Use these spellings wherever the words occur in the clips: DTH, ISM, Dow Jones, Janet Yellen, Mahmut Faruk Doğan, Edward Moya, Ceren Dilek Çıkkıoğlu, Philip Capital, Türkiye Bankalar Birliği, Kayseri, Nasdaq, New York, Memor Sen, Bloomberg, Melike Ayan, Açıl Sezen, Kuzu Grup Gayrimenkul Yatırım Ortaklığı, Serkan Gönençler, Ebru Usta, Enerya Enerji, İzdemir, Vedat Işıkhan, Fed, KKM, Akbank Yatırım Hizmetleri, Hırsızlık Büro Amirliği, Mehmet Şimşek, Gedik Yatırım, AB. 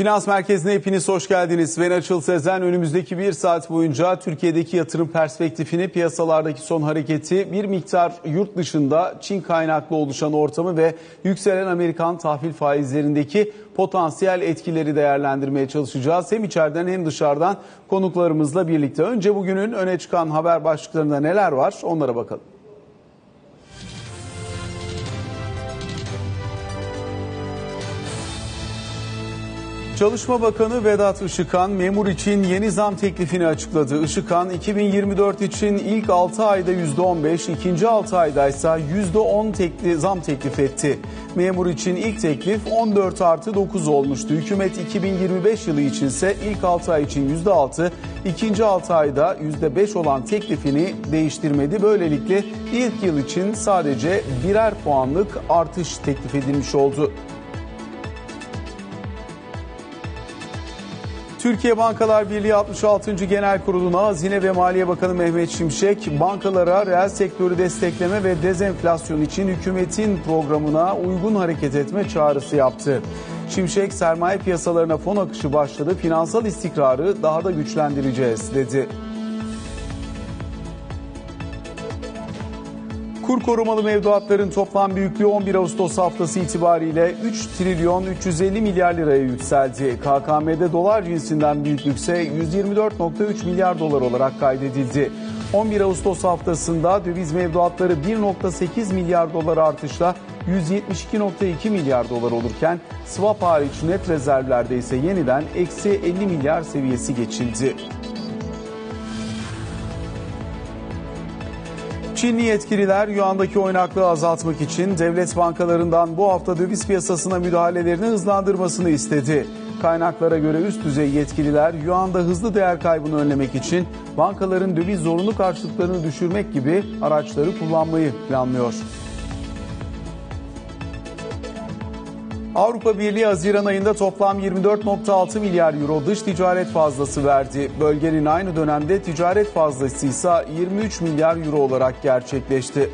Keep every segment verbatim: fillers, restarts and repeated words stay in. Finans Merkezi'ne hepiniz hoş geldiniz. Ben Açıl Sezen. Önümüzdeki bir saat boyunca Türkiye'deki yatırım perspektifini, piyasalardaki son hareketi, bir miktar yurt dışında Çin kaynaklı oluşan ortamı ve yükselen Amerikan tahvil faizlerindeki potansiyel etkileri değerlendirmeye çalışacağız. Hem içeriden hem dışarıdan konuklarımızla birlikte. Önce bugünün öne çıkan haber başlıklarında neler var, onlara bakalım. Çalışma Bakanı Vedat Işıkhan, memur için yeni zam teklifini açıkladı. Işıkhan, iki bin yirmi dört için ilk altı ayda yüzde on beş, ikinci altı ayda ise yüzde on tekli, zam teklif etti. Memur için ilk teklif on dört artı dokuz olmuştu. Hükümet iki bin yirmi beş yılı içinse ilk altı ay için yüzde altı, ikinci altı ayda yüzde beş olan teklifini değiştirmedi. Böylelikle ilk yıl için sadece birer puanlık artış teklif edilmiş oldu. Türkiye Bankalar Birliği altmış altıncı Genel Kurulu'na Hazine ve Maliye Bakanı Mehmet Şimşek, bankalara reel sektörü destekleme ve dezenflasyon için hükümetin programına uygun hareket etme çağrısı yaptı. Şimşek, sermaye piyasalarına fon akışı başladı, finansal istikrarı daha da güçlendireceğiz dedi. Kur korumalı mevduatların toplam büyüklüğü on bir Ağustos haftası itibariyle üç trilyon üç yüz elli milyar liraya yükseldi. K K M'de dolar cinsinden büyüklükse yüz yirmi dört nokta üç milyar dolar olarak kaydedildi. on bir Ağustos haftasında döviz mevduatları bir nokta sekiz milyar dolar artışla yüz yetmiş iki nokta iki milyar dolar olurken swap hariç net rezervlerde ise yeniden eksi elli milyar seviyesi geçildi. Çinli yetkililer yuandaki oynaklığı azaltmak için devlet bankalarından bu hafta döviz piyasasına müdahalelerini hızlandırmasını istedi. Kaynaklara göre üst düzey yetkililer yuanda hızlı değer kaybını önlemek için bankaların döviz zorunlu karşılıklarını düşürmek gibi araçları kullanmayı planlıyor. Avrupa Birliği Haziran ayında toplam yirmi dört nokta altı milyar euro dış ticaret fazlası verdi. Bölgenin aynı dönemde ticaret fazlası ise yirmi üç milyar euro olarak gerçekleşti.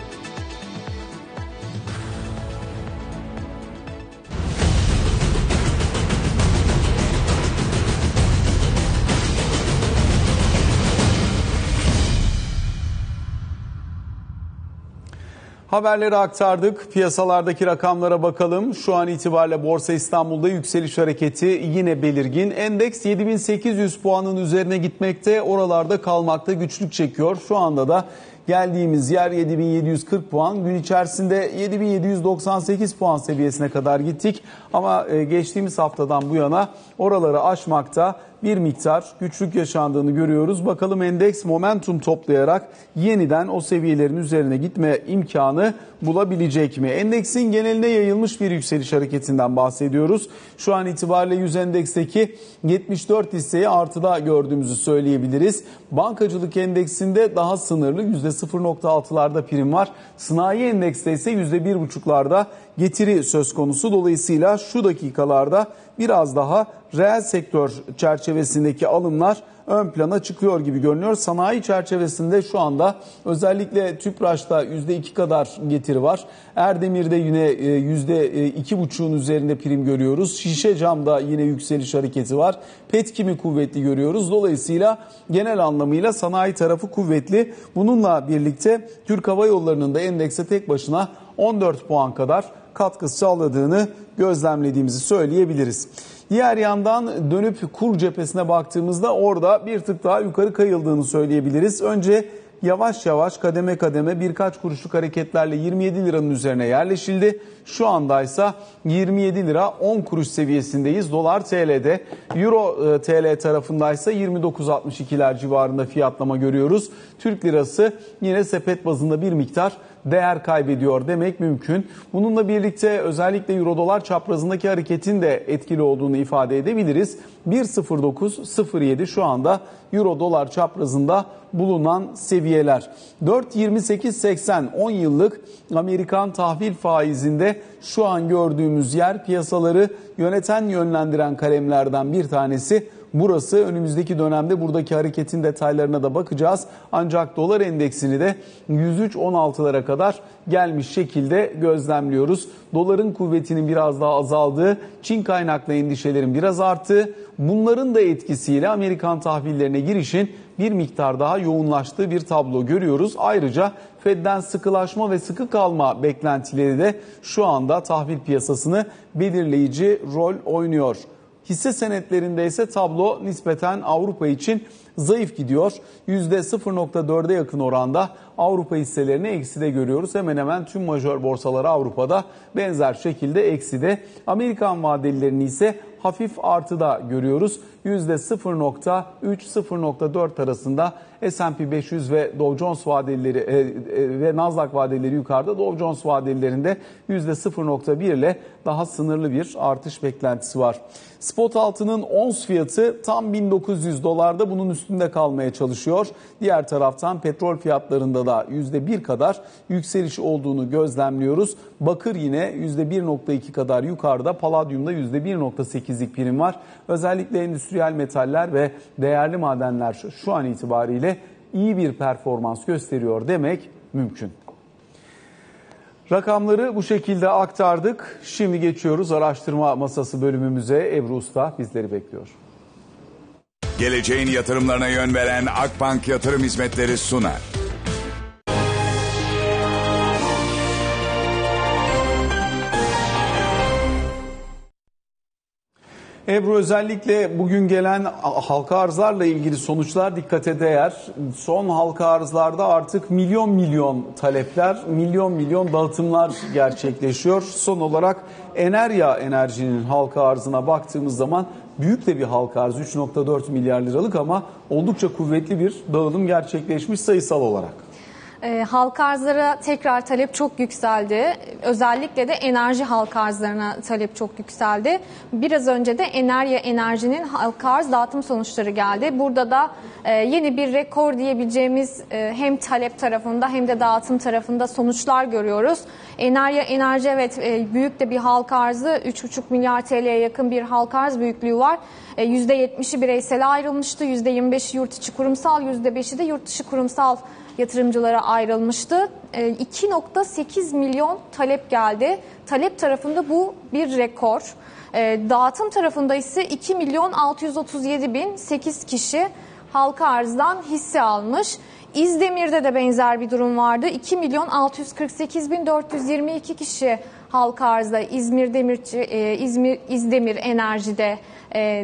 Haberleri aktardık. Piyasalardaki rakamlara bakalım. Şu an itibariyle Borsa İstanbul'da yükseliş hareketi yine belirgin. Endeks yedi bin sekiz yüz puanın üzerine gitmekte, oralarda kalmakta güçlük çekiyor. Şu anda da geldiğimiz yer yedi bin yedi yüz kırk puan. Gün içerisinde yedi bin yedi yüz doksan sekiz puan seviyesine kadar gittik. Ama geçtiğimiz haftadan bu yana oraları aşmakta bir miktar güçlük yaşandığını görüyoruz. Bakalım endeks momentum toplayarak yeniden o seviyelerin üzerine gitme imkanı bulabilecek mi? Endeksin geneline yayılmış bir yükseliş hareketinden bahsediyoruz. Şu an itibariyle yüz endeksteki yetmiş dört hisseyi artıda gördüğümüzü söyleyebiliriz. Bankacılık endeksinde daha sınırlı yüzde sıfır nokta altılarda prim var. Sanayi endekste ise yüzde bir buçuklarda getiri söz konusu. Dolayısıyla şu dakikalarda biraz daha reel sektör çerçevesindeki alımlar ön plana çıkıyor gibi görünüyor. Sanayi çerçevesinde şu anda özellikle Tüpraş'ta yüzde iki kadar getiri var. Erdemir'de yine yüzde iki buçuğun üzerinde prim görüyoruz. Şişe camda yine yükseliş hareketi var. Petkim'i kuvvetli görüyoruz. Dolayısıyla genel anlamıyla sanayi tarafı kuvvetli. Bununla birlikte Türk Hava Yolları'nın da endekse tek başına on dört puan kadar katkısı sağladığını gözlemlediğimizi söyleyebiliriz. Diğer yandan dönüp kur cephesine baktığımızda orada bir tık daha yukarı kayıldığını söyleyebiliriz. Önce yavaş yavaş kademe kademe birkaç kuruşluk hareketlerle yirmi yedi liranın üzerine yerleşildi. Şu andaysa yirmi yedi lira on kuruş seviyesindeyiz. Dolar T L'de, Euro T L tarafındaysa yirmi dokuz altmış ikiler civarında fiyatlama görüyoruz. Türk lirası yine sepet bazında bir miktar değer kaybediyor demek mümkün. Bununla birlikte özellikle Euro-Dolar çaprazındaki hareketin de etkili olduğunu ifade edebiliriz. bir nokta sıfır dokuz sıfır yedi şu anda Euro-Dolar çaprazında bulunan seviyeler. dört nokta yirmi sekiz seksen on yıllık Amerikan tahvil faizinde şu an gördüğümüz yer piyasaları yöneten yönlendiren kalemlerden bir tanesi. burası. Önümüzdeki dönemde buradaki hareketin detaylarına da bakacağız. Ancak dolar endeksini de yüz üç nokta on altılara kadar gelmiş şekilde gözlemliyoruz. Doların kuvvetinin biraz daha azaldığı, Çin kaynaklı endişelerin biraz arttığı, bunların da etkisiyle Amerikan tahvillerine girişin bir miktar daha yoğunlaştığı bir tablo görüyoruz. Ayrıca Fed'den sıkılaşma ve sıkı kalma beklentileri de şu anda tahvil piyasasını belirleyici rol oynuyor. Hisse senetlerinde ise tablo nispeten Avrupa için zayıf gidiyor. yüzde sıfır nokta dörde yakın oranda Avrupa hisselerini ekside görüyoruz. Hemen hemen tüm majör borsaları Avrupa'da benzer şekilde ekside. Amerikan vadelilerini ise hafif artıda görüyoruz. yüzde sıfır nokta üç sıfır nokta dört arasında S and P beş yüz ve Dow Jones vadelileri e, e, ve Nasdaq vadelileri yukarıda. Dow Jones vadelilerinde yüzde sıfır nokta bir ile daha sınırlı bir artış beklentisi var. Spot altının ons fiyatı tam bin dokuz yüz dolarda, bunun üstünde kalmaya çalışıyor. Diğer taraftan petrol fiyatlarında da yüzde bir kadar yükseliş olduğunu gözlemliyoruz. Bakır yine yüzde bir nokta iki kadar yukarıda, paladyumda yüzde bir nokta sekizlik prim var. Özellikle endüstriyel metaller ve değerli madenler şu an itibariyle iyi bir performans gösteriyor demek mümkün. Rakamları bu şekilde aktardık. Şimdi geçiyoruz araştırma masası bölümümüze. Ebru Usta bizleri bekliyor. Geleceğin yatırımlarına yön veren Akbank Yatırım Hizmetleri sunar. Ebru, özellikle bugün gelen halka arzlarla ilgili sonuçlar dikkate değer. Son halka arzlarda artık milyon milyon talepler, milyon milyon dağıtımlar gerçekleşiyor. Son olarak Enerya Enerji'nin halka arzına baktığımız zaman büyük de bir halka arz, üç nokta dört milyar liralık, ama oldukça kuvvetli bir dağılım gerçekleşmiş sayısal olarak. E, halka arzlara tekrar talep çok yükseldi. Özellikle de enerji halka arzlarına talep çok yükseldi. Biraz önce de Enerya Enerji'nin halka arz dağıtım sonuçları geldi. Burada da e, yeni bir rekor diyebileceğimiz e, hem talep tarafında hem de dağıtım tarafında sonuçlar görüyoruz. Enerya Enerji, evet, e, büyük de bir halka arzı, üç buçuk milyar T L'ye yakın bir halka arz büyüklüğü var. E, yüzde yetmişi bireysele ayrılmıştı, yüzde yirmi beşi yurt içi kurumsal, yüzde beşi de yurt dışı kurumsal yatırımcılara ayrılmıştı. iki nokta sekiz milyon talep geldi. Talep tarafında bu bir rekor. Dağıtım tarafında ise iki milyon altı yüz otuz yedi bin sekiz kişi halka arzdan hisse almış. İzdemir'de de benzer bir durum vardı. iki milyon altı yüz kırk sekiz bin dört yüz yirmi iki kişi halka arzda İzmir Demirci, İzmir İzdemir Enerji'de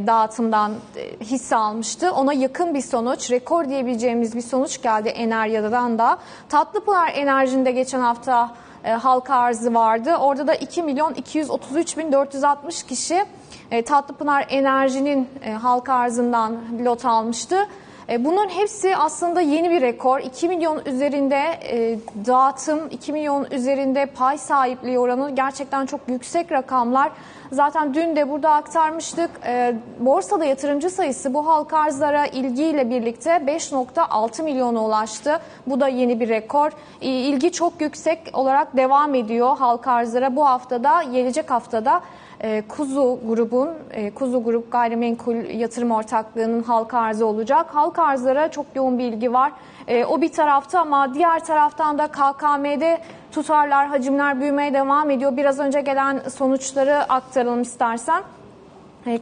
dağıtımdan hisse almıştı. Ona yakın bir sonuç, rekor diyebileceğimiz bir sonuç geldi Enerya'dan da. Tatlıpınar Enerji'nde geçen hafta halka arzı vardı. Orada da iki milyon iki yüz otuz üç bin dört yüz altmış kişi Tatlıpınar Enerji'nin halka arzından lot almıştı. Bunların hepsi aslında yeni bir rekor. iki milyon üzerinde dağıtım, iki milyon üzerinde pay sahipliği oranı, gerçekten çok yüksek rakamlar. Zaten dün de burada aktarmıştık. Borsada yatırımcı sayısı bu halka arzlara ilgiyle birlikte beş nokta altı milyona ulaştı. Bu da yeni bir rekor. İlgi çok yüksek olarak devam ediyor halka arzlara. Bu haftada, gelecek haftada Kuzu grubun, Kuzu Grup Gayrimenkul Yatırım Ortaklığı'nın halka arzı olacak. Halka arzlara çok yoğun bir ilgi var. O bir tarafta, ama diğer taraftan da K K M'de tutarlar, hacimler büyümeye devam ediyor. Biraz önce gelen sonuçları aktaralım istersen.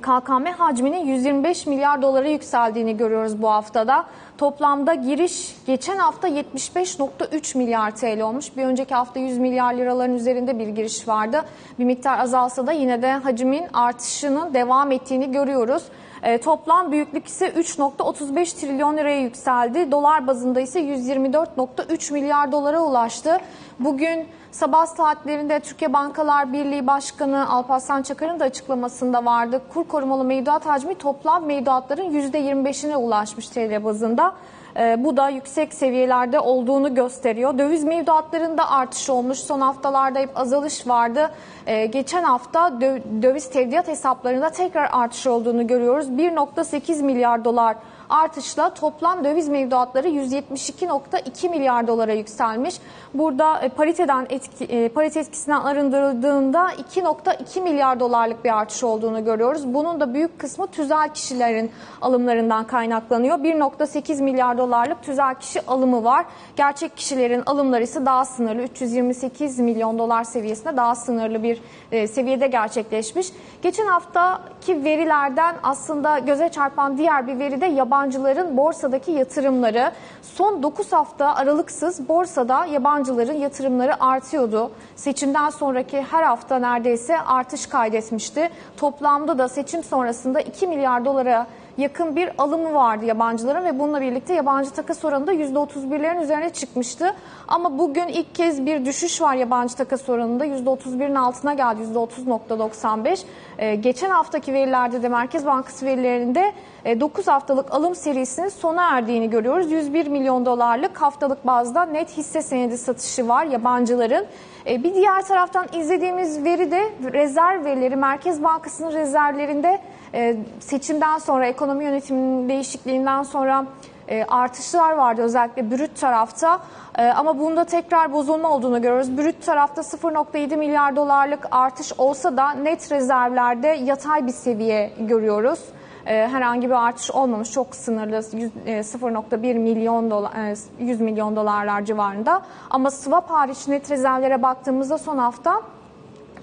K K M hacminin yüz yirmi beş milyar dolara yükseldiğini görüyoruz bu haftada. Toplamda giriş geçen hafta yetmiş beş nokta üç milyar T L olmuş. Bir önceki hafta yüz milyar liraların üzerinde bir giriş vardı. Bir miktar azalsa da yine de hacmin artışının devam ettiğini görüyoruz. E, toplam büyüklük ise üç nokta otuz beş trilyon liraya yükseldi. Dolar bazında ise yüz yirmi dört nokta üç milyar dolara ulaştı. Bugün sabah saatlerinde Türkiye Bankalar Birliği Başkanı Alparslan Çakır'ın da açıklamasında vardı. Kur korumalı mevduat hacmi toplam mevduatların yüzde yirmi beşine ulaşmış T L bazında. E, bu da yüksek seviyelerde olduğunu gösteriyor. Döviz mevduatlarında artış olmuş. Son haftalarda hep azalış vardı. E, geçen hafta dö- döviz tevdiat hesaplarında tekrar artış olduğunu görüyoruz. bir nokta sekiz milyar dolar artışla toplam döviz mevduatları yüz yetmiş iki nokta iki milyar dolara yükselmiş. Burada pariteden etki, parite etkisinden arındırıldığında iki nokta iki milyar dolarlık bir artış olduğunu görüyoruz. Bunun da büyük kısmı tüzel kişilerin alımlarından kaynaklanıyor. bir nokta sekiz milyar dolarlık tüzel kişi alımı var. Gerçek kişilerin alımları ise daha sınırlı. üç yüz yirmi sekiz milyon dolar seviyesinde daha sınırlı bir seviyede gerçekleşmiş. Geçen haftaki verilerden aslında göze çarpan diğer bir veri de yabancıların borsadaki yatırımları. Son dokuz hafta aralıksız borsada yabancıların yatırımları artıyordu. Seçimden sonraki her hafta neredeyse artış kaydetmişti. Toplamda da seçim sonrasında iki milyar dolara yakın bir alımı vardı yabancıların ve bununla birlikte yabancı takas oranı da yüzde otuz birlerin üzerine çıkmıştı. Ama bugün ilk kez bir düşüş var yabancı takas oranında. yüzde otuz birin altına geldi, yüzde otuz nokta doksan beş. Ee, geçen haftaki verilerde de Merkez Bankası verilerinde e, dokuz haftalık alım serisinin sona erdiğini görüyoruz. yüz bir milyon dolarlık haftalık bazda net hisse senedi satışı var yabancıların. E, bir diğer taraftan izlediğimiz veri de rezerv verileri. Merkez Bankası'nın rezervlerinde e, seçimden sonra ekonomik Ekonomi yönetiminin değişikliğinden sonra e, artışlar vardı özellikle brüt tarafta e, ama bunda tekrar bozulma olduğunu görüyoruz. Brüt tarafta sıfır nokta yedi milyar dolarlık artış olsa da net rezervlerde yatay bir seviye görüyoruz. E, herhangi bir artış olmamış, çok sınırlı yüz, e, sıfır nokta bir milyon dolar, yüz milyon dolarlar civarında, ama swap hariç net rezervlere baktığımızda son hafta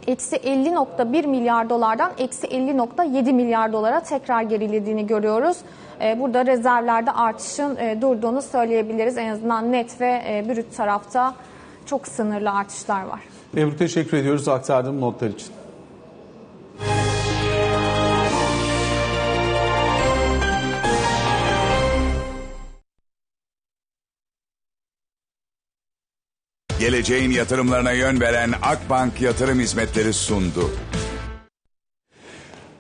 eksi elli nokta bir milyar dolardan eksi elli nokta yedi milyar dolara tekrar gerilediğini görüyoruz. Burada rezervlerde artışın durduğunu söyleyebiliriz. En azından net ve brüt tarafta çok sınırlı artışlar var. Memur, teşekkür ediyoruz aktardığım notlar için. Geleceğin yatırımlarına yön veren Akbank Yatırım Hizmetleri sundu.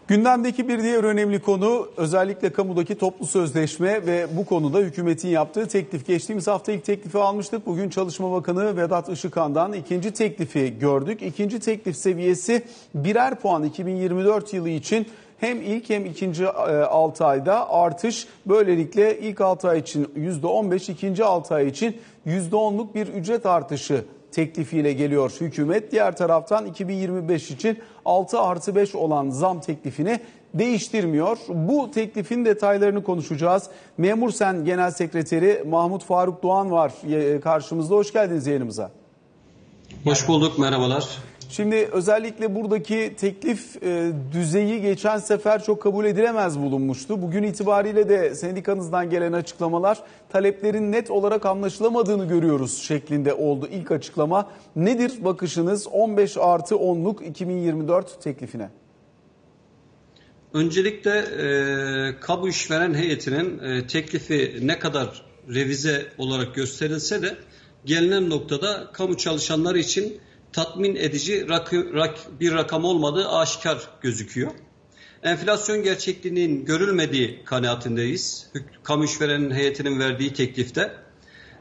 Gündemdeki bir diğer önemli konu özellikle kamudaki toplu sözleşme ve bu konuda hükümetin yaptığı teklif. Geçtiğimiz hafta ilk teklifi almıştık. Bugün Çalışma Bakanı Vedat Işıkhan'dan ikinci teklifi gördük. İkinci teklif seviyesi birer puan iki bin yirmi dört yılı için. Hem ilk hem ikinci altı ayda artış, böylelikle ilk altı ay için yüzde on beş, ikinci altı ay için yüzde onluk bir ücret artışı teklifiyle geliyor hükümet. Diğer taraftan iki bin yirmi beş için altı artı beş olan zam teklifini değiştirmiyor. Bu teklifin detaylarını konuşacağız. Memur Sen Genel Sekreteri Mahmut Faruk Doğan var karşımızda. Hoş geldiniz yayınımıza. Hoş bulduk, merhabalar. Şimdi özellikle buradaki teklif e, düzeyi geçen sefer çok kabul edilemez bulunmuştu. Bugün itibariyle de sendikanızdan gelen açıklamalar taleplerin net olarak anlaşılamadığını görüyoruz şeklinde oldu ilk açıklama. Nedir bakışınız on beş artı onluk iki bin yirmi dört teklifine? Öncelikle e, kamu işveren heyetinin e, teklifi ne kadar revize olarak gösterilse de gelinen noktada kamu çalışanları için tatmin edici rakı, rak, bir rakam olmadığı aşikar gözüküyor. Enflasyon gerçekliğinin görülmediği kanaatindeyiz. Kamu işverenin heyetinin verdiği teklifte.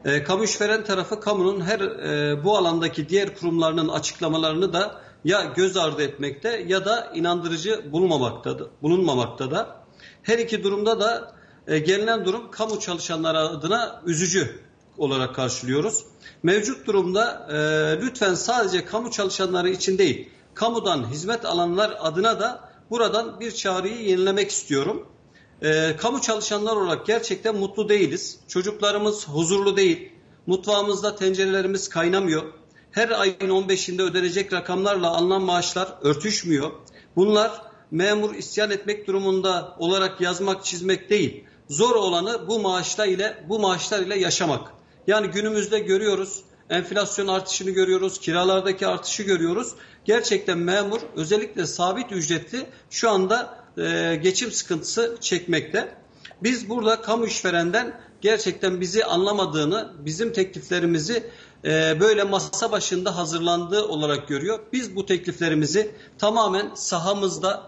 E, kamu işveren tarafı kamunun her e, bu alandaki diğer kurumlarının açıklamalarını da ya göz ardı etmekte ya da inandırıcı bulunmamakta da, bulunmamakta da. Her iki durumda da e, gelinen durum kamu çalışanları adına üzücü olarak karşılıyoruz. Mevcut durumda e, lütfen sadece kamu çalışanları için değil, kamudan hizmet alanlar adına da buradan bir çağrıyı yenilemek istiyorum. E, kamu çalışanlar olarak gerçekten mutlu değiliz. Çocuklarımız huzurlu değil. Mutfağımızda tencerelerimiz kaynamıyor. Her ayın on beşinde ödenecek rakamlarla alınan maaşlar örtüşmüyor. Bunlar memur isyan etmek durumunda olarak yazmak, çizmek değil. Zor olanı bu maaşlar ile bu maaşlar ile yaşamak. Yani günümüzde görüyoruz, enflasyon artışını görüyoruz, kiralardaki artışı görüyoruz. Gerçekten memur, özellikle sabit ücretli şu anda e, geçim sıkıntısı çekmekte. Biz burada kamu işverenden gerçekten bizi anlamadığını, bizim tekliflerimizi e, böyle masa başında hazırlandığı olarak görüyor. Biz bu tekliflerimizi tamamen sahamızda,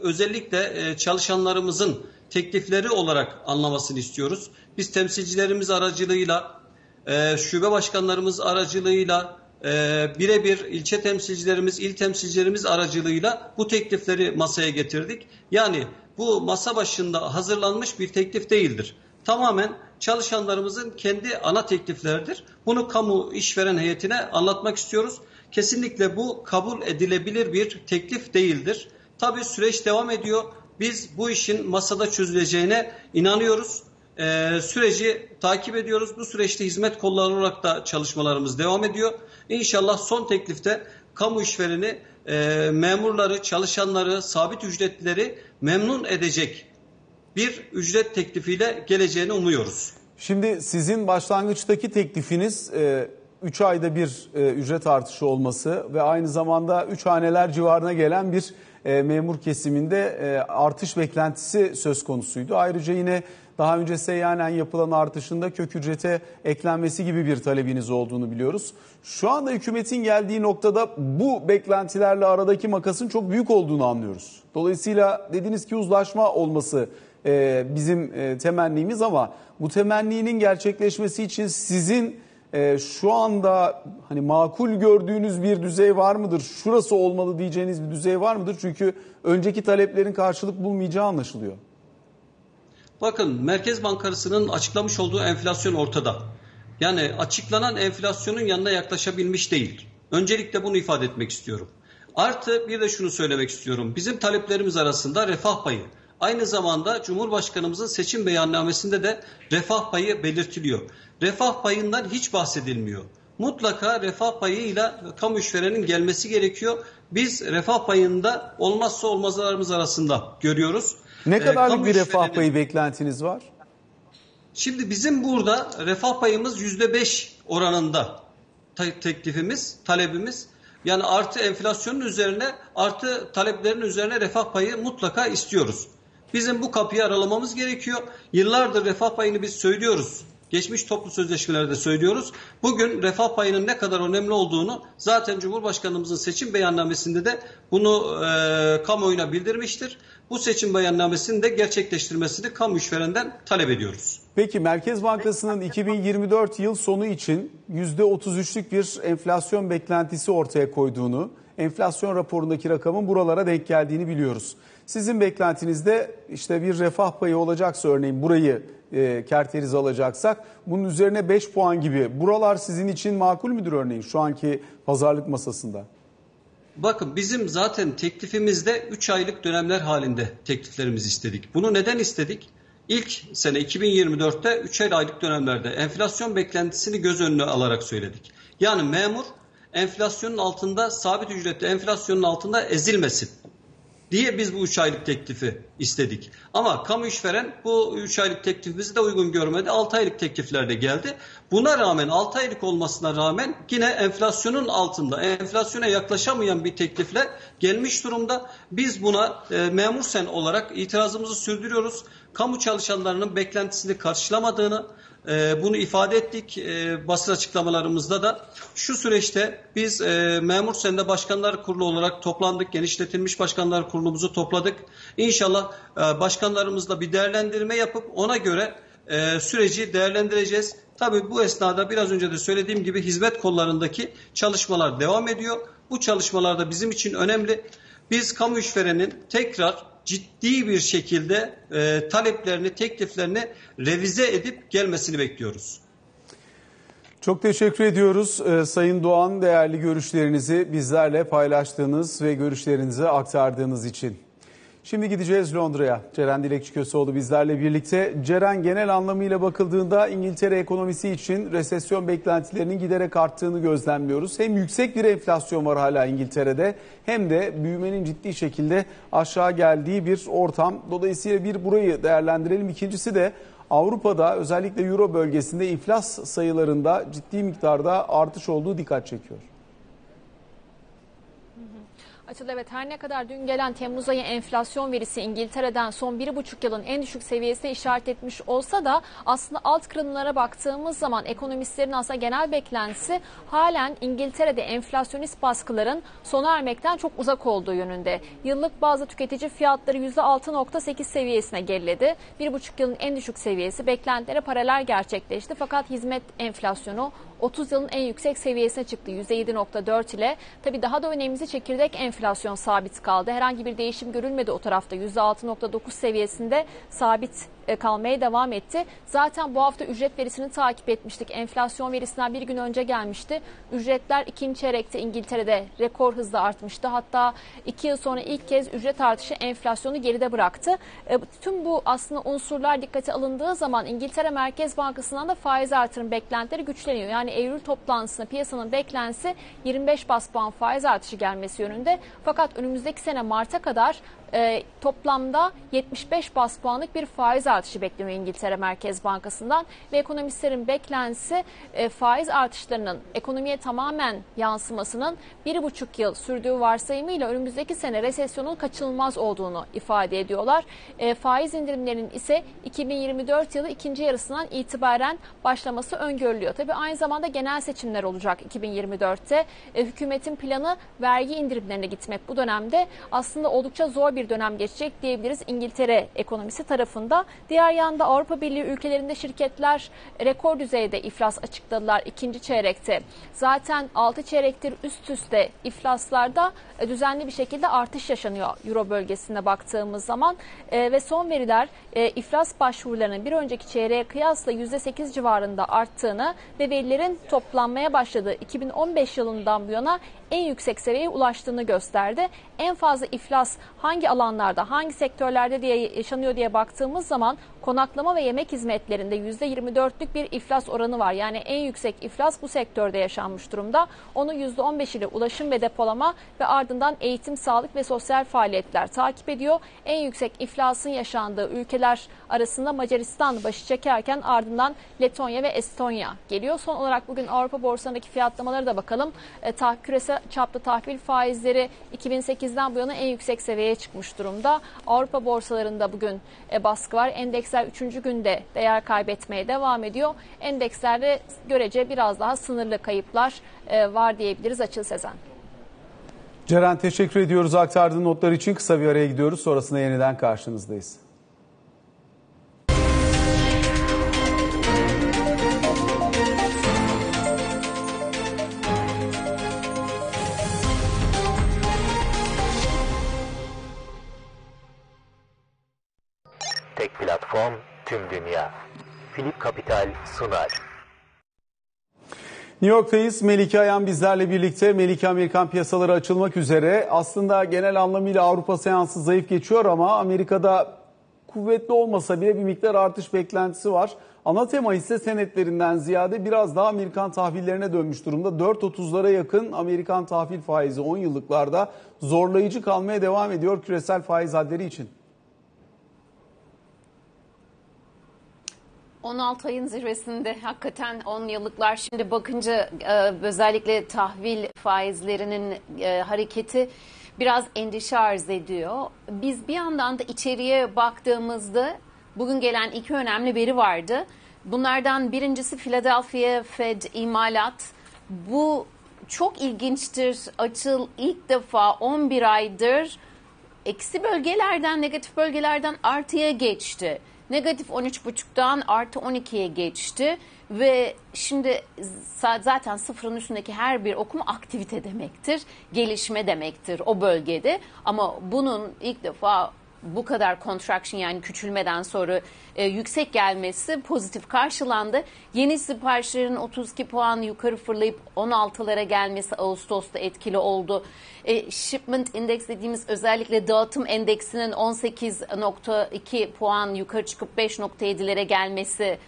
özellikle e, çalışanlarımızın teklifleri olarak anlamasını istiyoruz. Biz temsilcilerimiz aracılığıyla, Ee, şube başkanlarımız aracılığıyla e, birebir ilçe temsilcilerimiz, il temsilcilerimiz aracılığıyla bu teklifleri masaya getirdik. Yani bu masa başında hazırlanmış bir teklif değildir. Tamamen çalışanlarımızın kendi ana teklifleridir. Bunu kamu işveren heyetine anlatmak istiyoruz. Kesinlikle bu kabul edilebilir bir teklif değildir. Tabii süreç devam ediyor. Biz bu işin masada çözüleceğine inanıyoruz. Ee, süreci takip ediyoruz. Bu süreçte hizmet kolları olarak da çalışmalarımız devam ediyor. İnşallah son teklifte kamu işvereni, e, memurları, çalışanları, sabit ücretlileri memnun edecek bir ücret teklifiyle geleceğini umuyoruz. Şimdi sizin başlangıçtaki teklifiniz üç e, ayda bir e, ücret artışı olması ve aynı zamanda üç haneler civarına gelen bir e, memur kesiminde e, artış beklentisi söz konusuydu. Ayrıca yine daha önce seyyanen yapılan artışında kök ücrete eklenmesi gibi bir talebiniz olduğunu biliyoruz. Şu anda hükümetin geldiği noktada bu beklentilerle aradaki makasın çok büyük olduğunu anlıyoruz. Dolayısıyla dediniz ki uzlaşma olması bizim temennimiz, ama bu temenninin gerçekleşmesi için sizin şu anda hani makul gördüğünüz bir düzey var mıdır? Şurası olmalı diyeceğiniz bir düzey var mıdır? Çünkü önceki taleplerin karşılık bulmayacağı anlaşılıyor. Bakın, Merkez Bankası'nın açıklamış olduğu enflasyon ortada. Yani açıklanan enflasyonun yanına yaklaşabilmiş değil. Öncelikle bunu ifade etmek istiyorum. Artı bir de şunu söylemek istiyorum. Bizim taleplerimiz arasında refah payı. Aynı zamanda Cumhurbaşkanımızın seçim beyannamesinde de refah payı belirtiliyor. Refah payından hiç bahsedilmiyor. Mutlaka refah payıyla kamu işverenin gelmesi gerekiyor. Biz refah payında olmazsa olmazlarımız arasında görüyoruz. Ne kadarlık bir refah payı beklentiniz var? Şimdi bizim burada refah payımız yüzde beş oranında teklifimiz, talebimiz. Yani artı enflasyonun üzerine, artı taleplerin üzerine refah payı mutlaka istiyoruz. Bizim bu kapıyı aralamamız gerekiyor. Yıllardır refah payını biz söylüyoruz. Geçmiş toplu sözleşmelerde söylüyoruz. Bugün refah payının ne kadar önemli olduğunu zaten Cumhurbaşkanımızın seçim beyannamesinde de bunu e, kamuoyuna bildirmiştir. Bu seçim beyannamesini de gerçekleştirmesini kamu işverenden talep ediyoruz. Peki Merkez Bankası'nın iki bin yirmi dört yıl sonu için yüzde otuz üç'lük bir enflasyon beklentisi ortaya koyduğunu, enflasyon raporundaki rakamın buralara denk geldiğini biliyoruz. Sizin beklentinizde işte bir refah payı olacaksa, örneğin burayı e, kerteriz alacaksak bunun üzerine beş puan gibi. Buralar sizin için makul müdür örneğin şu anki pazarlık masasında? Bakın, bizim zaten teklifimizde üç aylık dönemler halinde tekliflerimizi istedik. Bunu neden istedik? İlk sene iki bin yirmi dört'te üç aylık dönemlerde enflasyon beklentisini göz önüne alarak söyledik. Yani memur enflasyonun altında, sabit ücretli enflasyonun altında ezilmesin diye biz bu üç aylık teklifi istedik. Ama kamu işveren bu üç aylık teklifimizi de uygun görmedi. altı aylık tekliflerde geldi. Buna rağmen, altı aylık olmasına rağmen yine enflasyonun altında, enflasyona yaklaşamayan bir teklifle gelmiş durumda. Biz buna e, Memor Sen olarak itirazımızı sürdürüyoruz. Kamu çalışanlarının beklentisini karşılamadığını e, bunu ifade ettik e, basın açıklamalarımızda da. Şu süreçte biz e, Memor Sen'de Başkanlar Kurulu olarak toplandık. Genişletilmiş Başkanlar Kurulumuzu topladık. İnşallah e, başkanlarımızla bir değerlendirme yapıp ona göre e, süreci değerlendireceğiz. Tabii bu esnada biraz önce de söylediğim gibi hizmet kollarındaki çalışmalar devam ediyor. Bu çalışmalar da bizim için önemli. Biz kamu işverenin tekrar ciddi bir şekilde e, taleplerini, tekliflerini revize edip gelmesini bekliyoruz. Çok teşekkür ediyoruz ee, Sayın Doğan, değerli görüşlerinizi bizlerle paylaştığınız ve görüşlerinizi aktardığınız için. Şimdi gideceğiz Londra'ya. Ceren Dilek Çıkkıoğlu bizlerle birlikte. Ceren, genel anlamıyla bakıldığında İngiltere ekonomisi için resesyon beklentilerinin giderek arttığını gözlemliyoruz. Hem yüksek bir enflasyon var hala İngiltere'de, hem de büyümenin ciddi şekilde aşağı geldiği bir ortam. Dolayısıyla bir burayı değerlendirelim. İkincisi de Avrupa'da, özellikle Euro bölgesinde iflas sayılarında ciddi miktarda artış olduğu dikkat çekiyor. Açıl, evet, her ne kadar dün gelen Temmuz ayı enflasyon verisi İngiltere'den son bir buçuk yılın en düşük seviyesine işaret etmiş olsa da aslında alt kırılımlara baktığımız zaman ekonomistlerin aslında genel beklentisi halen İngiltere'de enflasyonist baskıların sona ermekten çok uzak olduğu yönünde. Yıllık bazı tüketici fiyatları yüzde altı nokta sekiz seviyesine geriledi. bir buçuk yılın en düşük seviyesi, beklentilere paralel gerçekleşti. Fakat hizmet enflasyonu otuz yılın en yüksek seviyesine çıktı, yüzde yedi nokta dört ile. Tabii daha da önemlisi çekirdek enflasyon sabit kaldı. Herhangi bir değişim görülmedi o tarafta. yüzde altı nokta dokuz seviyesinde sabit kalmaya devam etti. Zaten bu hafta ücret verisini takip etmiştik. Enflasyon verisinden bir gün önce gelmişti. Ücretler ikinci çeyrekte İngiltere'de rekor hızla artmıştı. Hatta iki yıl sonra ilk kez ücret artışı enflasyonu geride bıraktı. Tüm bu aslında unsurlar dikkate alındığı zaman İngiltere Merkez Bankası'ndan da faiz artırım beklentileri güçleniyor. Yani Eylül toplantısında piyasanın beklentisi yirmi beş bas puan faiz artışı gelmesi yönünde. Fakat önümüzdeki sene Mart'a kadar e, toplamda yetmiş beş bas puanlık bir faiz artışı bekleniyor İngiltere Merkez Bankası'ndan ve ekonomistlerin beklentisi e, faiz artışlarının ekonomiye tamamen yansımasının bir buçuk yıl sürdüğü varsayımıyla önümüzdeki sene resesyonun kaçınılmaz olduğunu ifade ediyorlar. E, faiz indirimlerinin ise iki bin yirmi dört yılı ikinci yarısından itibaren başlaması öngörülüyor. Tabii aynı zamanda genel seçimler olacak iki bin yirmi dörtte. E, hükümetin planı vergi indirimlerine gitmek. Bu dönemde aslında oldukça zor bir dönem geçecek diyebiliriz İngiltere ekonomisi tarafında. Diğer yanda Avrupa Birliği ülkelerinde şirketler rekor düzeyde iflas açıkladılar ikinci çeyrekte. Zaten altı çeyrektir üst üste iflaslarda düzenli bir şekilde artış yaşanıyor Euro bölgesine baktığımız zaman. E, ve son veriler e, iflas başvurularının bir önceki çeyreğe kıyasla yüzde sekiz civarında arttığını ve verilerin toplanmaya başladığı iki bin on beş yılından bu yana en yüksek seviyeye ulaştığını gösterdi. En fazla iflas hangi alanlarda, hangi sektörlerde diye yaşanıyor diye baktığımız zaman konaklama ve yemek hizmetlerinde yüzde yirmi dörtlük bir iflas oranı var. Yani en yüksek iflas bu sektörde yaşanmış durumda. Onu yüzde on beş ile ulaşım ve depolama ve ardından eğitim, sağlık ve sosyal faaliyetler takip ediyor. En yüksek iflasın yaşandığı ülkeler arasında Macaristan başı çekerken ardından Letonya ve Estonya geliyor. Son olarak bugün Avrupa borsalarındaki fiyatlamalara da bakalım. E, ta, küresel çaplı tahvil faizleri iki bin sekizden bu yana en yüksek seviyeye çıkmış durumda. Avrupa borsalarında bugün e, baskı var. Endeksler üçüncü günde değer kaybetmeye devam ediyor. Endekslerde görece biraz daha sınırlı kayıplar e, var diyebiliriz Açıl Sezen. Ceren, teşekkür ediyoruz aktardığın notlar için. Kısa bir araya gidiyoruz. Sonrasında yeniden karşınızdayız. Platform tüm dünya. Philip Capital sunar. New York'tayız. Melike Ayan bizlerle birlikte. Melike, Amerikan piyasaları açılmak üzere. Aslında genel anlamıyla Avrupa seansı zayıf geçiyor ama Amerika'da kuvvetli olmasa bile bir miktar artış beklentisi var. Ana tema hisse senetlerinden ziyade biraz daha Amerikan tahvillerine dönmüş durumda. dört otuzlara yakın Amerikan tahvil faizi on yıllıklarda zorlayıcı kalmaya devam ediyor küresel faiz hadleri için. on altı ayın zirvesinde hakikaten on yıllıklar şimdi bakınca özellikle tahvil faizlerinin hareketi biraz endişe arz ediyor. Biz bir yandan da içeriye baktığımızda bugün gelen iki önemli veri vardı. Bunlardan birincisi Philadelphia Fed imalat. Bu çok ilginçtir. Açıl, ilk defa on bir aydır eksi bölgelerden, negatif bölgelerden artıya geçti. Negatif on üç buçuktan artı on ikiye geçti ve şimdi zaten sıfırın üstündeki her bir okuma aktivite demektir, gelişme demektir o bölgede. Ama bunun ilk defa bu kadar contraction, yani küçülmeden sonra e, yüksek gelmesi pozitif karşılandı. Yeni siparişlerin otuz iki puan yukarı fırlayıp on altılara gelmesi Ağustos'ta etkili oldu. E, shipment index dediğimiz özellikle dağıtım endeksinin on sekiz nokta iki puan yukarı çıkıp beş nokta yedilere gelmesi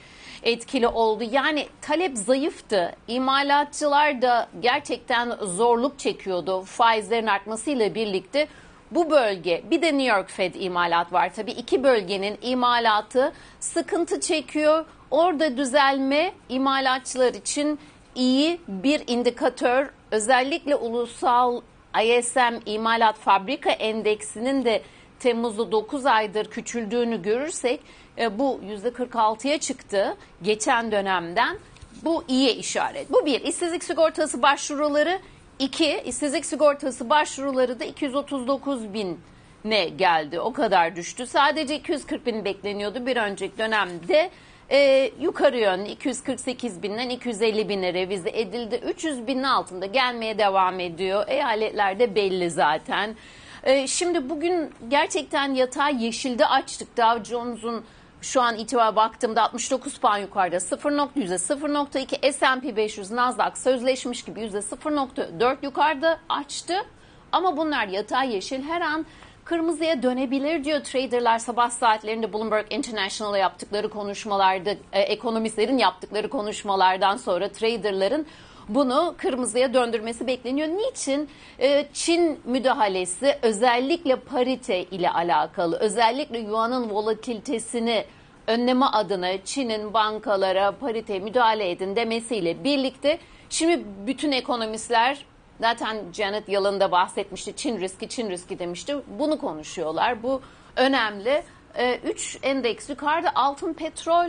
etkili oldu. Yani talep zayıftı. İmalatçılar da gerçekten zorluk çekiyordu faizlerin artmasıyla birlikte. Bu bölge, bir de New York Fed imalat var. Tabii iki bölgenin imalatı sıkıntı çekiyor. Orada düzelme imalatçılar için iyi bir indikatör. Özellikle ulusal I S M imalat fabrika endeksinin de Temmuz'da dokuz aydır küçüldüğünü görürsek e, bu yüzde kırk altıya çıktı geçen dönemden. Bu iyiye işaret. Bu bir. İşsizlik sigortası başvuruları. İki, işsizlik sigortası başvuruları da iki yüz otuz dokuz bine geldi. O kadar düştü. Sadece iki yüz kırk bin bekleniyordu bir önceki dönemde. E, yukarı yönlü iki yüz kırk sekiz binden iki yüz elli bine revize edildi. üç yüz binin altında gelmeye devam ediyor. Eyaletlerde belli zaten. E, şimdi bugün gerçekten yatağı yeşilde açtık. Dow Jones'un şu an itibariyle baktığımda altmış dokuz puan yukarıda yüzde sıfır nokta iki, S and P beş yüz, Nasdaq sözleşmiş gibi yüzde sıfır nokta dört yukarıda açtı. Ama bunlar yatay yeşil, her an kırmızıya dönebilir diyor traderlar. Sabah saatlerinde Bloomberg International'a yaptıkları konuşmalarda, e, ekonomistlerin yaptıkları konuşmalardan sonra traderların bunu kırmızıya döndürmesi bekleniyor. Niçin? Ee, Çin müdahalesi özellikle parite ile alakalı, özellikle yuanın volatilitesini önleme adına Çin'in bankalara parite müdahale edin demesiyle birlikte şimdi bütün ekonomistler, zaten Janet Yellen da bahsetmişti, Çin riski, Çin riski demişti, bunu konuşuyorlar. Bu önemli. Ee, üç endeks yukarıda, altın, petrol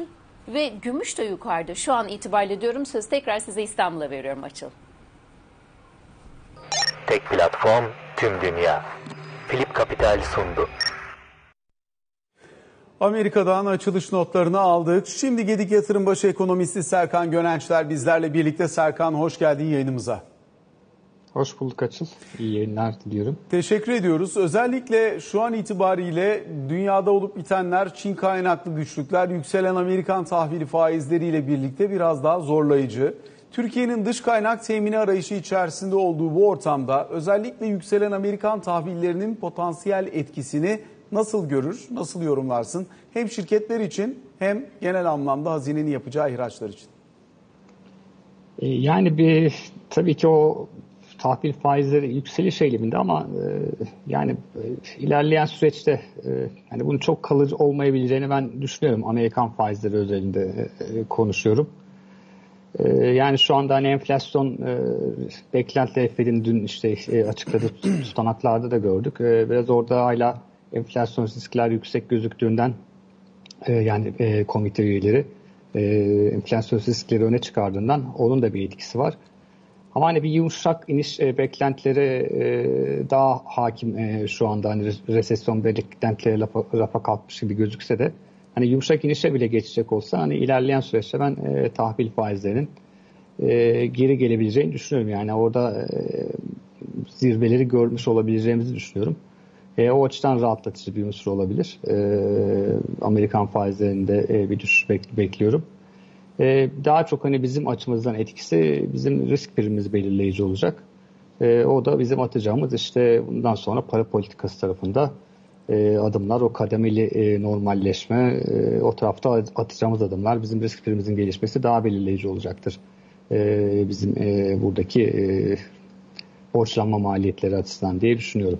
ve gümüş de yukarıda. Şu an itibariyle diyorum, söz tekrar size İstanbul'a veriyorum Açıl. Tek platform, tüm dünya. Philip Capital sundu. Amerika'dan açılış notlarını aldık. Şimdi Gedik Yatırımbaşı ekonomisti Serkan Gönençler bizlerle birlikte. Serkan, hoş geldin yayınımıza. Hoş bulduk Açıl. İyi yayınlar diliyorum. Teşekkür ediyoruz. Özellikle şu an itibariyle dünyada olup bitenler, Çin kaynaklı güçlükler, yükselen Amerikan tahvili faizleriyle birlikte biraz daha zorlayıcı. Türkiye'nin dış kaynak temini arayışı içerisinde olduğu bu ortamda özellikle yükselen Amerikan tahvillerinin potansiyel etkisini nasıl görür, nasıl yorumlarsın? Hem şirketler için hem genel anlamda hazinenin yapacağı ihraçlar için. Yani bir tabii ki o tahvil faizleri yükseliş eğiliminde ama e, yani e, ilerleyen süreçte e, yani bunun çok kalıcı olmayabileceğini ben düşünüyorum. Amerikan faizleri özelinde e, konuşuyorum. E, yani şu anda hani enflasyon e, beklentileri F E D'in dün işte e, açıkladığı tutanaklarda da gördük. E, biraz orada hala enflasyon riskler yüksek gözüktüğünden e, yani e, komite üyeleri e, enflasyon riskleri öne çıkardığından onun da bir etkisi var. Ama hani bir yumuşak iniş e, beklentileri e, daha hakim e, şu anda. Hani resesyon beklentileri rafa, rafa kalkmış gibi gözükse de hani yumuşak inişe bile geçecek olsa hani ilerleyen süreçte ben e, tahvil faizlerinin e, geri gelebileceğini düşünüyorum. Yani orada e, zirveleri görmüş olabileceğimizi düşünüyorum. E, o açıdan rahatlatıcı bir unsur olabilir. E, Amerikan faizlerinde e, bir düşüş bek- bekliyorum. Daha çok hani bizim açımızdan etkisi bizim risk primimiz belirleyici olacak. O da bizim atacağımız işte bundan sonra para politikası tarafında adımlar, o kademeli normalleşme, o tarafta atacağımız adımlar bizim risk primimizin gelişmesi daha belirleyici olacaktır. Bizim buradaki borçlanma maliyetleri açısından diye düşünüyorum.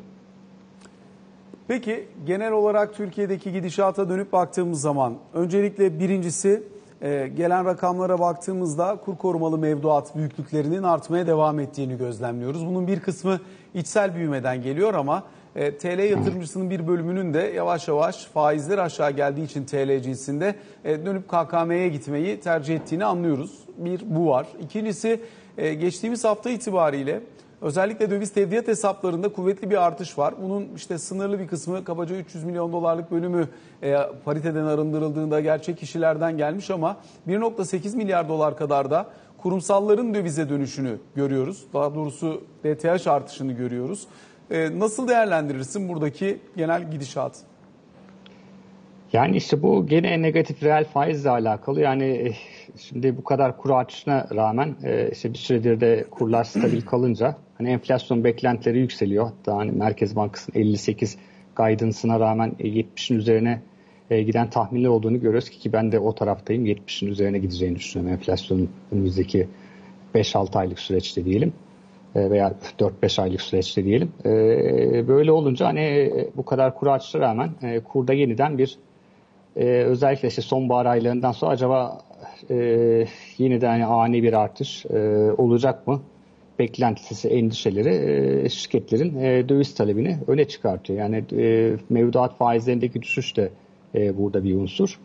Peki genel olarak Türkiye'deki gidişata dönüp baktığımız zaman öncelikle birincisi, Ee, gelen rakamlara baktığımızda kur korumalı mevduat büyüklüklerinin artmaya devam ettiğini gözlemliyoruz. Bunun bir kısmı içsel büyümeden geliyor ama e, T L yatırımcısının bir bölümünün de yavaş yavaş faizler aşağı geldiği için T L cinsinde e, dönüp K K M'ye gitmeyi tercih ettiğini anlıyoruz. Bir bu var. İkincisi e, geçtiğimiz hafta itibariyle özellikle döviz tevdiat hesaplarında kuvvetli bir artış var. Bunun işte sınırlı bir kısmı, kabaca üç yüz milyon dolarlık bölümü e, pariteden arındırıldığında gerçek kişilerden gelmiş ama bir nokta sekiz milyar dolar kadar da kurumsalların dövize dönüşünü görüyoruz. Daha doğrusu D T H artışını görüyoruz. E, nasıl değerlendirirsin buradaki genel gidişatı? Yani işte bu gene negatif reel faizle alakalı. Yani şimdi bu kadar kur artışına rağmen işte bir süredir de kurlar stabil kalınca hani enflasyon beklentileri yükseliyor. Hatta hani Merkez Bankası'nın elli sekiz guidance'ına rağmen yetmişin üzerine giden tahminler olduğunu görüyoruz ki, ki ben de o taraftayım. yetmişin üzerine gideceğini düşünüyorum enflasyonun önümüzdeki beş altı aylık süreçte diyelim. Veya dört beş aylık süreçte diyelim. Böyle olunca hani bu kadar kur artışına rağmen kurda yeniden bir Ee, özellikle işte sonbahar aylarından sonra acaba e, yeniden yani ani bir artış e, olacak mı beklentisi, endişeleri şirketlerin döviz talebini öne çıkartıyor. Yani mevduat faizlerindeki düşüş de burada bir unsur.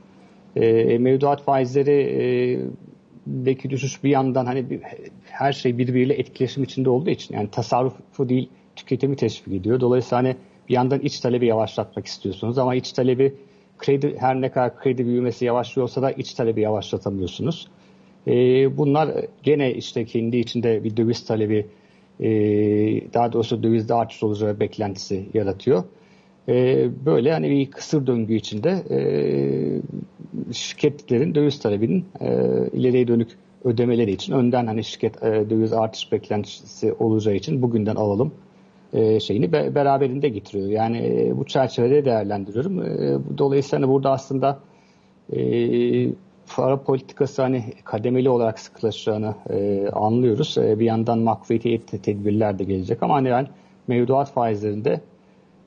Mevduat faizlerindeki düşüş bir yandan hani her şey birbiriyle etkileşim içinde olduğu için, yani tasarrufu değil tüketimi teşvik ediyor. Dolayısıyla hani bir yandan iç talebi yavaşlatmak istiyorsunuz ama iç talebi kredi, her ne kadar kredi büyümesi yavaşlıyorsa da iç talebi yavaşlatamıyorsunuz. Bunlar gene işte kendi içinde bir döviz talebi, daha doğrusu dövizde artış olacağı beklentisi yaratıyor. Böyle hani bir kısır döngü içinde şirketlerin döviz talebinin ileriye dönük ödemeleri için önden hani şirket döviz artış beklentisi olacağı için bugünden alalım şeyini beraberinde getiriyor. Yani bu çerçevede değerlendiriyorum. Dolayısıyla burada aslında para politikası hani kademeli olarak sıklaşacağını e, anlıyoruz. E, bir yandan makrofiyeti tedbirler de gelecek ama hani yani mevduat faizlerinde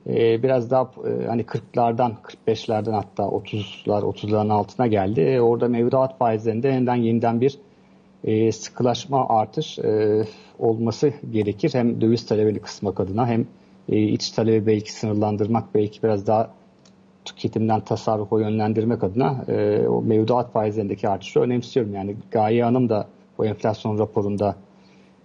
e, biraz daha e, hani kırklardan, kırk beşlerden hatta otuzlar, otuzların altına geldi. E, orada mevduat faizlerinde yeniden yeniden bir e, sıkılaşma artış e, olması gerekir. Hem döviz talebini kısmak adına hem e, iç talebi belki sınırlandırmak, belki biraz daha tüketimden tasarrufa yönlendirmek adına e, o mevduat faizlerindeki artışı önemsiyorum. Yani Gaye Hanım da o enflasyon raporunda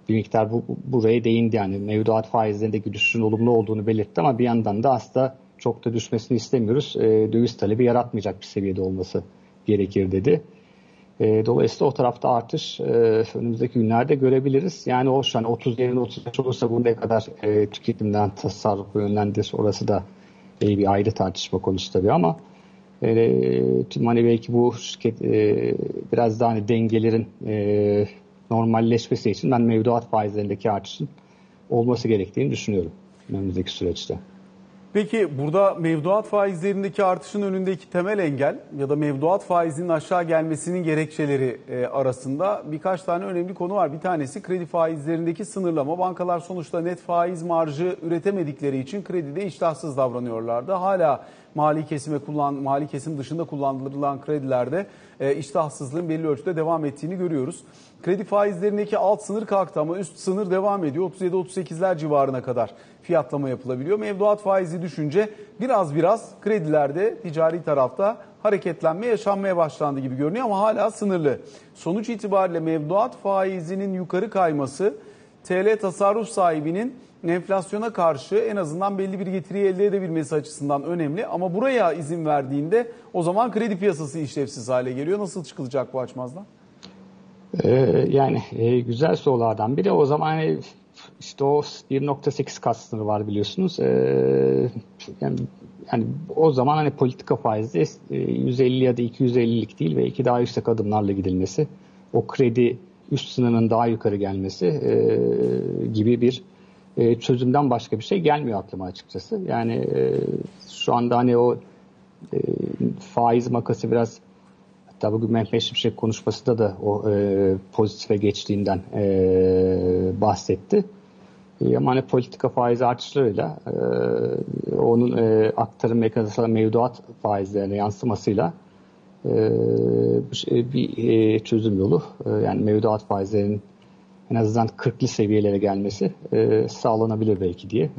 bir miktar bu, buraya değindi. Yani mevduat faizlerindeki düşüşün olumlu olduğunu belirtti ama bir yandan da aslında çok da düşmesini istemiyoruz. E, döviz talebi yaratmayacak bir seviyede olması gerekir dedi. E, dolayısıyla o tarafta artış e, önümüzdeki günlerde görebiliriz. Yani o şu an otuz yerine otuz beş olursa bu ne kadar e, tüketimden tasarrufa yönlendir, orası da bir ayrı tartışma konusu tabii ama e, tüm hani belki bu şirket e, biraz daha hani dengelerin e, normalleşmesi için ben mevduat faizlerindeki artışın olması gerektiğini düşünüyorum önümüzdeki süreçte. Peki burada mevduat faizlerindeki artışın önündeki temel engel ya da mevduat faizinin aşağı gelmesinin gerekçeleri e, arasında birkaç tane önemli konu var. Bir tanesi kredi faizlerindeki sınırlama. Bankalar sonuçta net faiz marjı üretemedikleri için kredide iştahsız davranıyorlardı. Hala mali kesime kullan, mali kesim dışında kullanılan kredilerde e, iştahsızlığın belli ölçüde devam ettiğini görüyoruz. Kredi faizlerindeki alt sınır kalktı ama üst sınır devam ediyor. otuz yedi otuz sekizler civarına kadar fiyatlama yapılabiliyor. Mevduat faizi düşünce biraz biraz kredilerde, ticari tarafta hareketlenme yaşanmaya başlandı gibi görünüyor ama hala sınırlı. Sonuç itibariyle mevduat faizinin yukarı kayması T L tasarruf sahibinin enflasyona karşı en azından belli bir getiriyi elde edebilmesi açısından önemli. Ama buraya izin verdiğinde o zaman kredi piyasası işlevsiz hale geliyor. Nasıl çıkılacak bu açmazdan? Ee, yani e, güzel sorulardan biri. O zaman e, işte o bir nokta sekiz kat sınırı var biliyorsunuz. E, yani, yani o zaman hani politika faizi e, yüz elli ya da iki yüz ellilik değil ve iki daha yüksek adımlarla gidilmesi, o kredi üst sınırının daha yukarı gelmesi e, gibi bir e, çözümden başka bir şey gelmiyor aklıma açıkçası. Yani e, şu anda hani o e, faiz makası biraz, hatta bugün Mehmet Şimşek konuşmasında da o e, pozitife geçtiğinden e, bahsetti. E, ama hani politika faiz artışlarıyla e, onun e, aktarım mekanizmasına, mevduat faizlerine yansımasıyla e, bir e, çözüm yolu. E, yani mevduat faizlerinin en azından kırklı seviyelere gelmesi e, sağlanabilir belki diye e,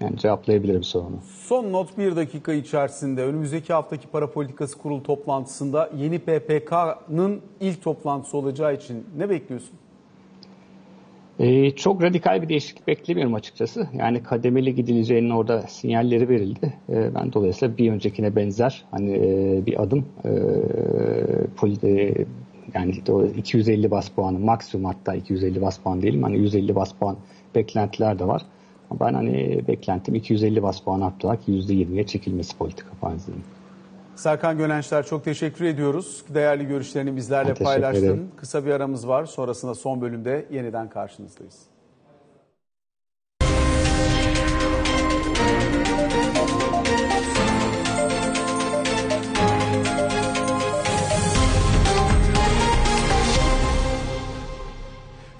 yani cevaplayabilirim sorunu. Son not bir dakika içerisinde. Önümüzdeki haftaki para politikası kurulu toplantısında yeni P P K'nın ilk toplantısı olacağı için ne bekliyorsun? E, çok radikal bir değişiklik beklemiyorum açıkçası. Yani kademeli gidileceğinin orada sinyalleri verildi. E, ben dolayısıyla bir öncekine benzer hani e, bir adım e, politik. Yani iki yüz elli bas puanı maksimum, hatta iki yüz elli bas puan değilim. Hani yüz elli bas puan beklentiler de var. Ben hani beklentim iki yüz elli bas puan artarak yüzde yirmiye çekilmesi politika faizinin. Serkan Gönençler, çok teşekkür ediyoruz. Değerli görüşlerini bizlerle paylaştın. Kısa bir aramız var. Sonrasında son bölümde yeniden karşınızdayız.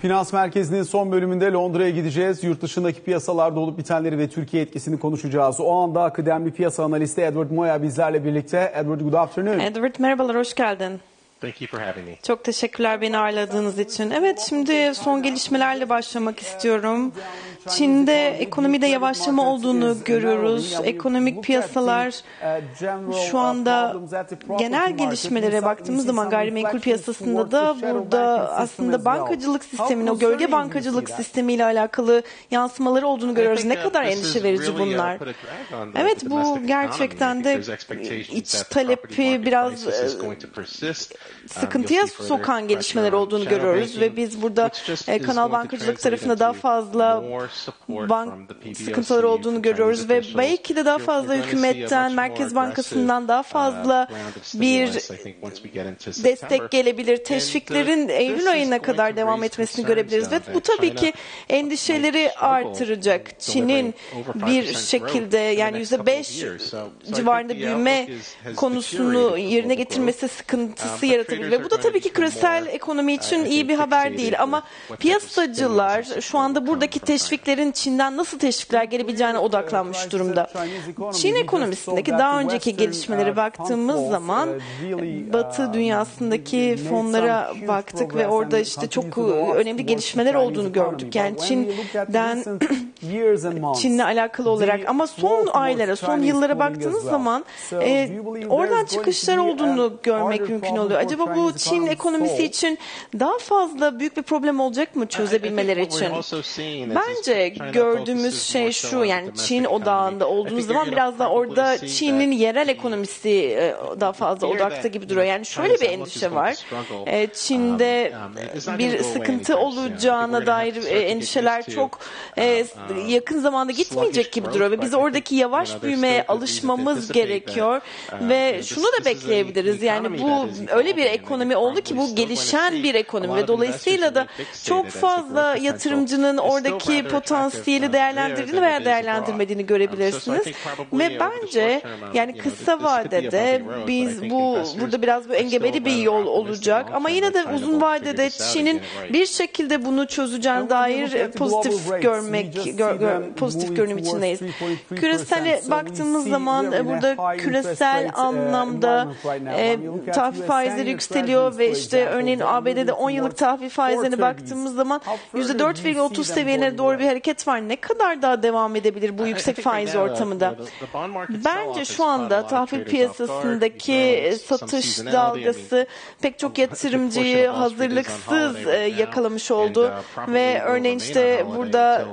Finans Merkezi'nin son bölümünde Londra'ya gideceğiz. Yurt dışındaki piyasalarda olup bitenleri ve Türkiye etkisini konuşacağız. O anda kıdemli piyasa analisti Edward Moya bizlerle birlikte. Edward, good afternoon. Edward, merhabalar, hoş geldin. Thank you for having me. Çok teşekkürler beni ağırladığınız için. Evet, şimdi son gelişmelerle başlamak istiyorum. Çin'de ekonomide yavaşlama olduğunu görüyoruz. Ekonomik piyasalar şu anda genel gelişmelere baktığımız zaman gayrimenkul piyasasında da burada aslında bankacılık sisteminin, o gölge bankacılık sistemiyle alakalı yansımaları olduğunu görüyoruz. Ne kadar endişe verici bunlar. Evet, bu gerçekten de iç talepi biraz sıkıntıya sokan gelişmeler olduğunu görüyoruz ve biz burada kanal bankacılık tarafında daha fazla bank sıkıntıları olduğunu görüyoruz ve belki de daha fazla hükümetten, Merkez Bankası'ndan daha fazla bir destek gelebilir. Teşviklerin Eylül ayına kadar devam etmesini görebiliriz ve bu tabii ki endişeleri artıracak. Çin'in bir şekilde yani yüzde beş civarında büyüme konusunu yerine getirmesi sıkıntısı yaratabilir ve bu da tabii ki küresel ekonomi için iyi bir haber değil ama piyasacılar şu anda buradaki teşviklerin Çin'den nasıl teşvikler gelebileceğine odaklanmış durumda. Çin ekonomisindeki daha önceki gelişmelere baktığımız zaman Batı dünyasındaki fonlara baktık ve orada işte çok önemli gelişmeler olduğunu gördük. Yani Çin'den Çin'le alakalı olarak ama son aylara, son yıllara baktığınız zaman e, oradan çıkışlar olduğunu görmek mümkün oluyor. Acaba bu Çin ekonomisi için daha fazla büyük bir problem olacak mı çözebilmeleri için? Bence gördüğümüz şey şu, yani Çin odağında olduğunuz zaman biraz da orada Çin'in yerel ekonomisi daha fazla odakta gibi duruyor. Yani şöyle bir endişe var. Çin'de bir sıkıntı olacağına dair endişeler çok yakın zamanda gitmeyecek gibi duruyor ve biz oradaki yavaş büyümeye alışmamız gerekiyor ve şunu da bekleyebiliriz. Yani bu öyle bir ekonomi oldu ki bu gelişen bir ekonomi ve dolayısıyla da çok fazla yatırımcının oradaki potansiyeli değerlendirdiğini veya değerlendirmediğini görebilirsiniz. Ve bence yani kısa vadede biz bu burada biraz bu engebeli bir yol olacak ama yine de uzun vadede Çin'in bir şekilde bunu çözeceğine dair pozitif görmek gör, gör, pozitif görünüm içindeyiz. Küresele baktığımız zaman burada küresel anlamda e, tahvil faizleri yükseliyor ve işte örneğin A Be De'de on yıllık tahvil faizlerine baktığımız zaman yüzde dört virgül otuz seviyelere doğru bir hareket var. Ne kadar daha devam edebilir bu yüksek faiz ortamında? Bence şu anda tahvil piyasasındaki satış dalgası pek çok yatırımcıyı hazırlıksız yakalamış oldu ve örneğin işte burada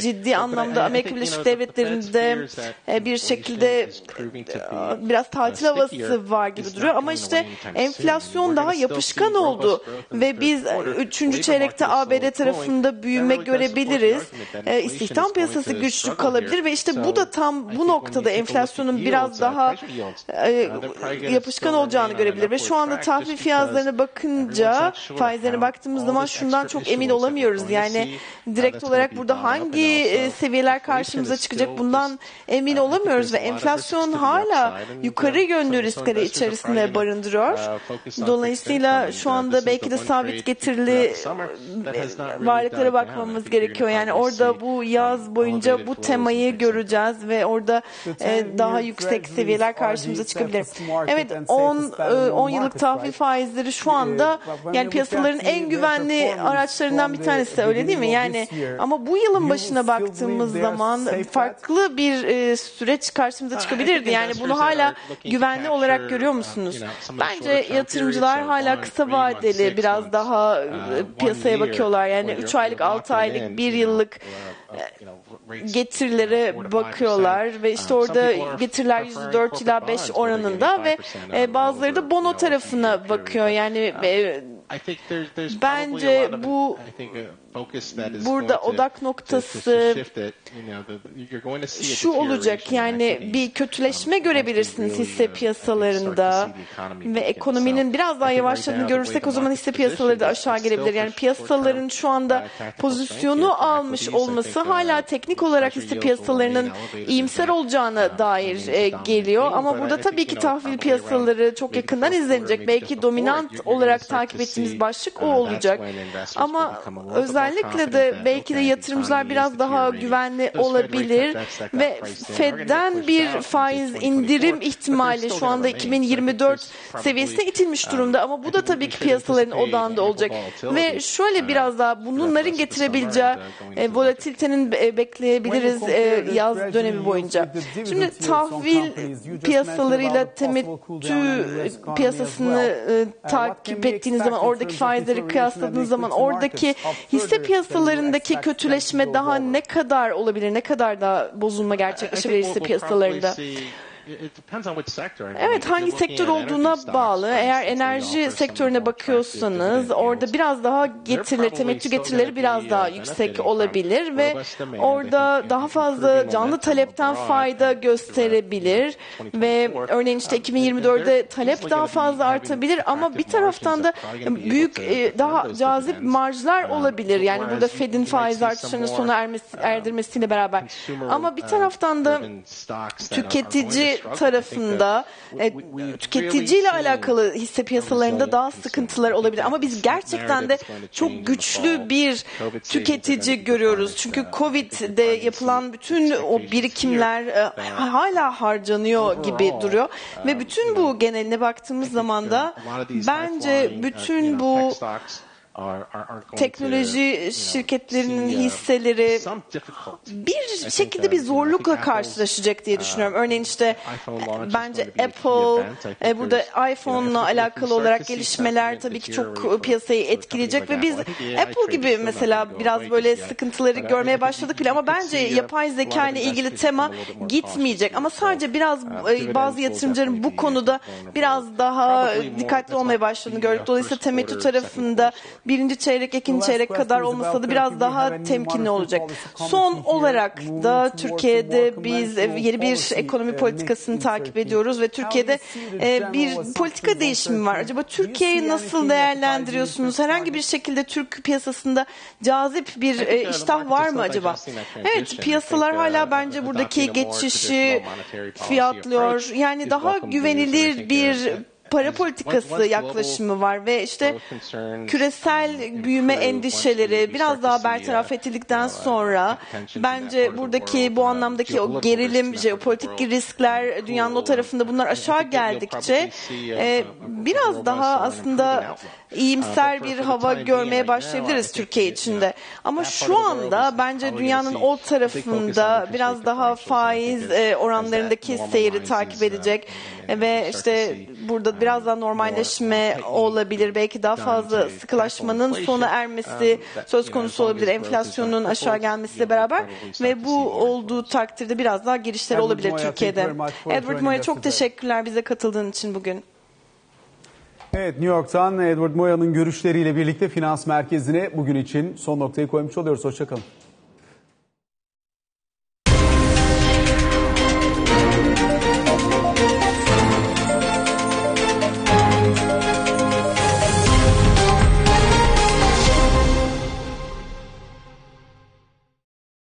ciddi anlamda Amerika Birleşik Devletleri'nde bir şekilde biraz tatil havası var gibi duruyor ama işte enflasyon daha yapışkan oldu ve biz üçüncü çeyrekte A Be De tarafında büyüme görebiliriz. E, istihdam piyasası güçlü kalabilir ve işte bu da tam bu noktada enflasyonun biraz daha e, yapışkan olacağını görebilir ve şu anda tahvil fiyatlarına bakınca faizlerine baktığımız zaman şundan çok emin olamıyoruz. Yani direkt olarak burada hangi seviyeler karşımıza çıkacak bundan emin olamıyoruz ve enflasyon hala yukarı yönlü riskleri içerisinde barındırıyor. Dolayısıyla şu anda belki de sabit getirili varlıklara bakmamız gerekiyor. Yani orada bu yaz boyunca bu temayı göreceğiz ve orada daha yüksek seviyeler karşımıza çıkabilir. Evet, on yıllık tahvil faizleri şu anda yani piyasaların en güvenli araçlarından bir tanesi, öyle değil mi? Yani ama bu yılın başına baktığımız zaman farklı bir süreç karşımıza çıkabilirdi. Yani bunu hala güvenli olarak görüyor musunuz? Bence yatırımcılar hala kısa vadeli biraz daha piyasaya bakıyorlar. Yani üç aylık, altı aylık, bir yıllık getirilere bakıyorlar ve işte orada getiriler yüzde dört ila beş oranında ve bazıları da bono tarafına bakıyor. Yani bence bu burada odak noktası şu olacak, yani bir kötüleşme görebilirsiniz hisse piyasalarında ve ekonominin biraz daha yavaşladığını görürsek o zaman hisse piyasaları da aşağı gelebilir. Yani piyasaların şu anda pozisyonu almış olması hala teknik olarak hisse piyasalarının iyimser olacağına dair geliyor ama burada tabii ki tahvil piyasaları çok yakından izlenecek. Belki dominant olarak takip ettiğimiz başlık o olacak ama özellikle özellikle de belki de yatırımcılar biraz daha güvenli olabilir ve Fed'den bir faiz indirim ihtimali şu anda iki bin yirmi dört seviyesine itilmiş durumda, ama bu da tabii ki piyasaların odağında olacak ve şöyle biraz daha bunların getirebileceği volatilitenin bekleyebiliriz yaz dönemi boyunca. Şimdi tahvil piyasalarıyla temettü piyasasını takip ettiğiniz zaman, oradaki faizleri kıyasladığınız zaman oradaki hisse piyasalarındaki kötüleşme daha ne kadar olabilir? Ne kadar daha bozulma gerçekleşebilir hisse piyasalarında? Evet, hangi sektör olduğuna bağlı. Eğer enerji sektörüne bakıyorsanız orada biraz daha getirileri, temettü getirileri biraz daha yüksek olabilir ve orada daha fazla canlı talepten fayda gösterebilir ve örneğin işte iki bin yirmi dörtte talep daha fazla artabilir, ama bir taraftan da büyük, daha cazip marjlar olabilir. Yani burada Fed'in faiz artışlarının sona erdirmesiyle beraber. Ama bir taraftan da tüketici tarafında e, tüketiciyle alakalı hisse piyasalarında daha sıkıntılar olabilir. Ama biz gerçekten de çok güçlü bir tüketici görüyoruz. Çünkü Covid'de yapılan bütün o birikimler e, hala harcanıyor gibi duruyor. Ve bütün bu geneline baktığımız zaman da bence bütün bu teknoloji şirketlerinin hisseleri bir şekilde bir zorlukla karşılaşacak diye düşünüyorum. Örneğin işte bence Apple, burada iPhone'la alakalı olarak gelişmeler tabii ki çok piyasayı etkileyecek ve biz Apple gibi mesela biraz böyle sıkıntıları görmeye başladık bile, ama bence yapay zeka ile ilgili tema gitmeyecek. Ama sadece biraz bazı yatırımcıların bu konuda biraz daha dikkatli olmaya başladığını gördük. Dolayısıyla temettü tarafında birinci çeyrek, ikinci çeyrek kadar olmasa da biraz daha temkinli olacak. Son olarak da Türkiye'de biz yeni bir ekonomi politikasını takip ediyoruz ve Türkiye'de bir politika değişimi var. Acaba Türkiye'yi nasıl değerlendiriyorsunuz? Herhangi bir şekilde Türk piyasasında cazip bir iştah var mı acaba? Evet, piyasalar hala bence buradaki geçişi fiyatlıyor. Yani daha güvenilir bir para politikası yaklaşımı var ve işte küresel büyüme endişeleri biraz daha bertaraf edildikten sonra bence buradaki bu anlamdaki o gerilim, jeopolitik riskler dünyanın o tarafında, bunlar aşağı geldikçe e, biraz daha aslında iyimser bir hava görmeye başlayabiliriz Türkiye içinde. Ama şu anda bence dünyanın o tarafında biraz daha faiz oranlarındaki seyri takip edecek ve işte burada biraz daha normalleşme olabilir. Belki daha fazla sıkılaşmanın sona ermesi söz konusu olabilir. Enflasyonun aşağı gelmesiyle beraber ve bu olduğu takdirde biraz daha girişler olabilir Türkiye'de. Edward Moya, çok teşekkürler bize katıldığın için bugün. Evet, New York'tan Edward Moya'nın görüşleriyle birlikte Finans Merkezi'ne bugün için son noktayı koymuş oluyoruz. Hoşça kalın.